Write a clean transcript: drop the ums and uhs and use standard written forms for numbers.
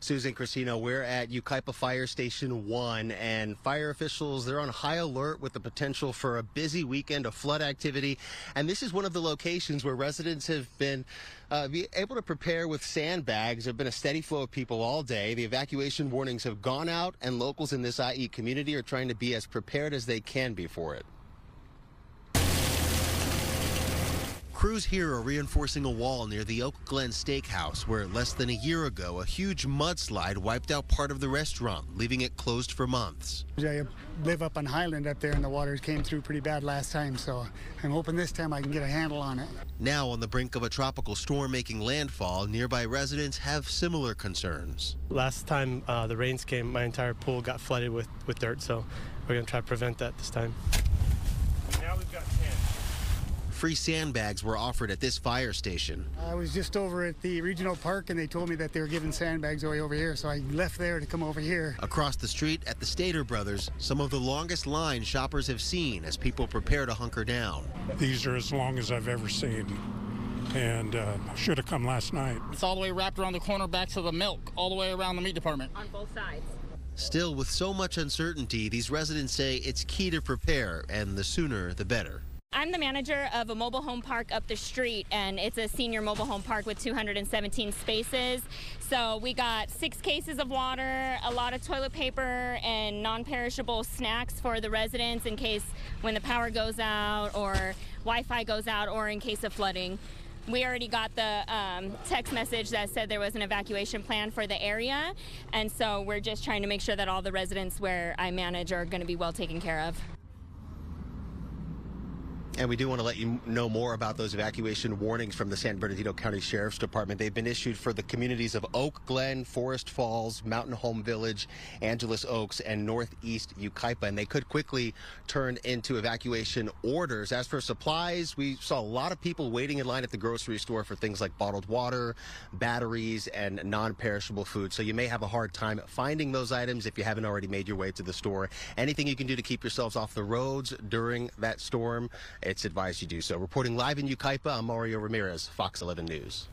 Susan, Christina, we're at Yucaipa Fire Station 1, and fire officials, they're on high alert with the potential for a busy weekend of flood activity. And this is one of the locations where residents have been able to prepare with sandbags. There have been a steady flow of people all day. The evacuation warnings have gone out, and locals in this IE community are trying to be as prepared as they can be for it. Crews here are reinforcing a wall near the Oak Glen Steakhouse, where less than a year ago, a huge mudslide wiped out part of the restaurant, leaving it closed for months. I live up on Highland up there, and the water came through pretty bad last time, so I'm hoping this time I can get a handle on it. Now on the brink of a tropical storm making landfall, nearby residents have similar concerns. Last time the rains came, my entire pool got flooded with dirt, so we're going to try to prevent that this time. Now we've got 10. Free sandbags were offered at this fire station. I was just over at the regional park, and they told me that they were giving sandbags away over here, so I left there to come over here. Across the street at the Stater Brothers, some of the longest lines shoppers have seen as people prepare to hunker down. These are as long as I've ever seen, and should have come last night. It's all the way wrapped around the corner back to the milk, all the way around the meat department. On both sides. Still, with so much uncertainty, these residents say it's key to prepare, and the sooner the better. I'm the manager of a mobile home park up the street, and it's a senior mobile home park with 217 spaces. So we got 6 cases of water, a lot of toilet paper, and non-perishable snacks for the residents in case when the power goes out or Wi-Fi goes out or in case of flooding. We already got the text message that said there was an evacuation plan for the area, and so we're just trying to make sure that all the residents where I manage are going to be well taken care of. And we do want to let you know more about those evacuation warnings from the San Bernardino County Sheriff's Department. They've been issued for the communities of Oak Glen, Forest Falls, Mountain Home Village, Angeles Oaks, and Northeast Yucaipa. And they could quickly turn into evacuation orders. As for supplies, we saw a lot of people waiting in line at the grocery store for things like bottled water, batteries, and non-perishable food. So you may have a hard time finding those items if you haven't already made your way to the store. Anything you can do to keep yourselves off the roads during that storm, it's advised you do so. Reporting live in Yucaipa, I'm Mario Ramirez, Fox 11 News.